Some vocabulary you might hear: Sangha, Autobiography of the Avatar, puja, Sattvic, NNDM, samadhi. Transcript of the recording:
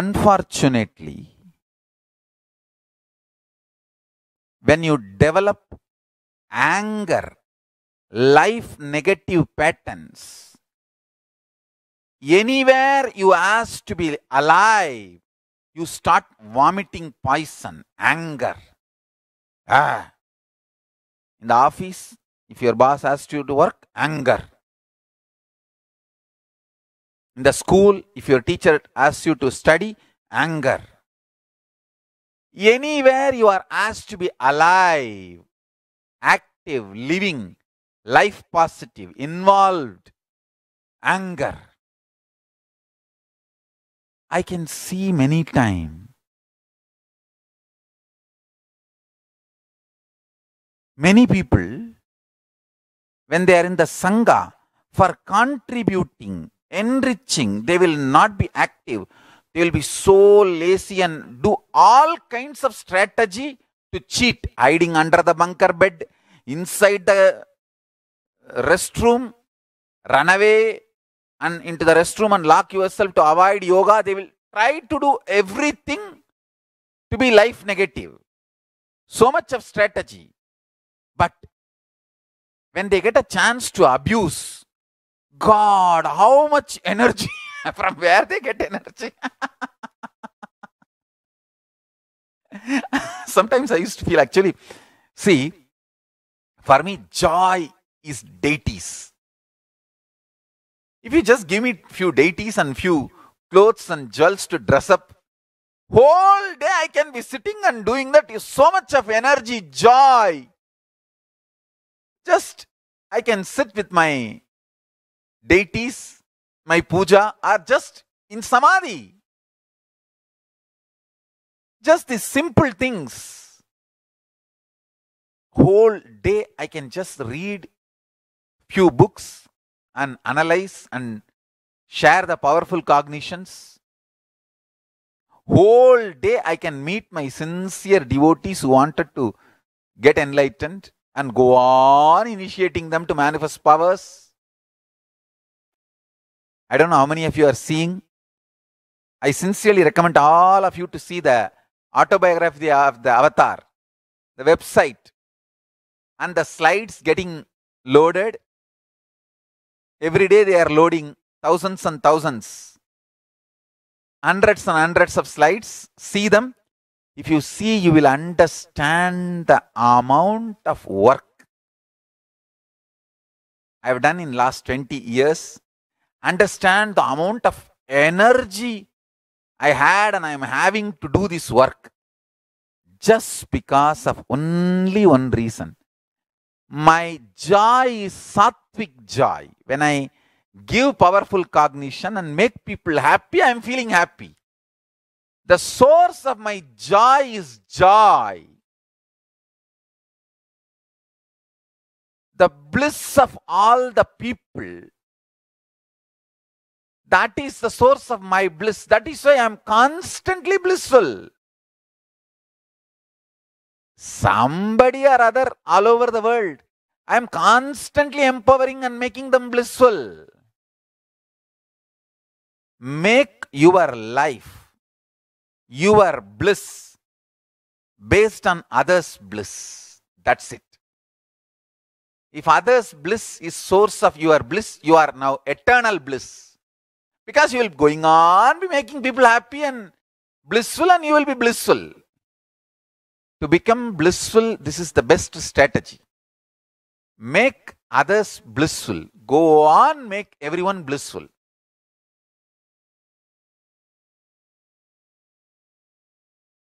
Unfortunately, when you develop anger, life negative patterns, anywhere you ask to be alive, you start vomiting poison, anger. In the office, if your boss asks you to work, anger. In the school, if your teacher asks you to study, anger. Anywhere you are asked to be alive, active, living, life positive, involved, anger. I can see many times. Many people, when they are in the Sangha, for contributing, enriching, they will not be active. They will be so lazy and do all kinds of strategy to cheat. Hiding under the bunker bed, inside the restroom, run away and into the restroom and lock yourself to avoid yoga. They will try to do everything to be life negative. So much of strategy. But when they get a chance to abuse, God, how much energy. From where they get energy? Sometimes I used to feel actually, see, for me joy is deities. If you just give me few deities and few clothes and jewels to dress up, whole day I can be sitting and doing that. Is so much of energy, joy. Just I can sit with my deities, my puja, are just in samadhi. Just these simple things. Whole day I can just read few books and analyze and share the powerful cognitions. Whole day I can meet my sincere devotees who wanted to get enlightened and go on initiating them to manifest powers. I don't know how many of you are seeing. I sincerely recommend all of you to see the autobiography of the avatar, the website, and the slides getting loaded. Every day they are loading thousands and thousands, hundreds and hundreds of slides. See them. If you see, you will understand the amount of work I have done in last 20 years. Understand the amount of energy I had and I am having to do this work just because of only one reason. My joy is sattvic joy. When I give powerful cognition and make people happy, I am feeling happy. The source of my joy is joy. The bliss of all the people, that is the source of my bliss. That is why I am constantly blissful. Somebody or other all over the world, I am constantly empowering and making them blissful. Make your life, your bliss, based on others' bliss. That's it. If others' bliss is source of your bliss, you are now eternal bliss. Because you will be going on, be making people happy and blissful, and you will be blissful. To become blissful, this is the best strategy. Make others blissful. Go on, make everyone blissful.